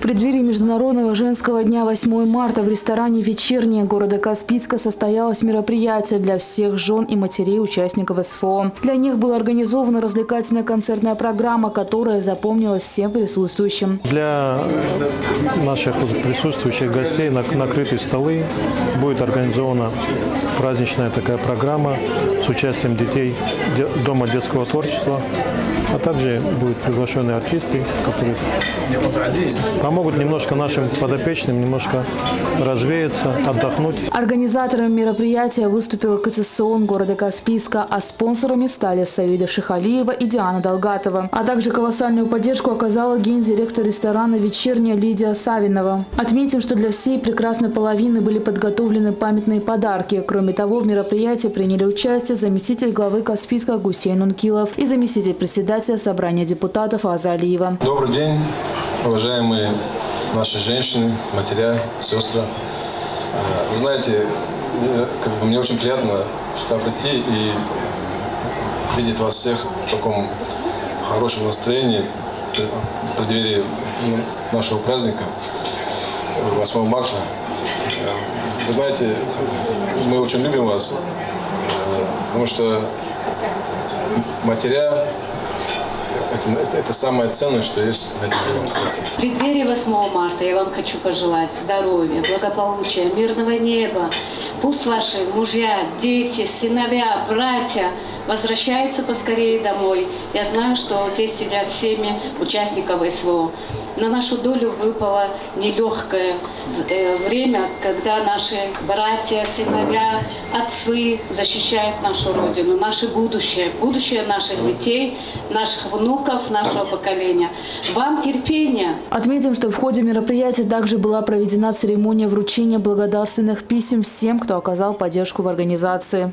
В преддверии Международного женского дня 8 марта в ресторане «Вечернее» города Каспийска состоялось мероприятие для всех жен и матерей участников СВО. Для них была организована развлекательная концертная программа, которая запомнилась всем присутствующим. Для наших присутствующих гостей на накрытые столы будет организована праздничная такая программа с участием детей Дома детского творчества, а также будут приглашены артисты, которые помогут немножко нашим подопечным немножко развеяться, отдохнуть. Организатором мероприятия выступила КЦСОН города Каспийска, а спонсорами стали Саида Шихалиева и Диана Долгатова. А также колоссальную поддержку оказала гендиректор ресторана «Вечернее» Лидия Савинова. Отметим, что для всей прекрасной половины были подготовлены памятные подарки. Кроме того, в мероприятии приняли участие заместитель главы Каспийска Гусейн Ункилов и заместитель председателя собрания депутатов Аза Алиева. Добрый день, уважаемые наши женщины, матеря, сестры. Вы знаете, мне очень приятно сюда прийти и видеть вас всех в таком хорошем настроении в преддверии нашего праздника 8 марта. Вы знаете, мы очень любим вас, потому что матеря — это самое ценное, что есть на этом свете. В преддверии 8 марта я вам хочу пожелать здоровья, благополучия, мирного неба. Пусть ваши мужья, дети, сыновья, братья возвращаются поскорее домой. Я знаю, что здесь сидят семьи участников СВО. На нашу долю выпало нелегкое время, когда наши братья, сыновья, отцы защищают нашу Родину, наше будущее, будущее наших детей, наших внуков, нашего поколения. Вам терпения! Отметим, что в ходе мероприятия также была проведена церемония вручения благодарственных писем всем, кто оказал поддержку в организации.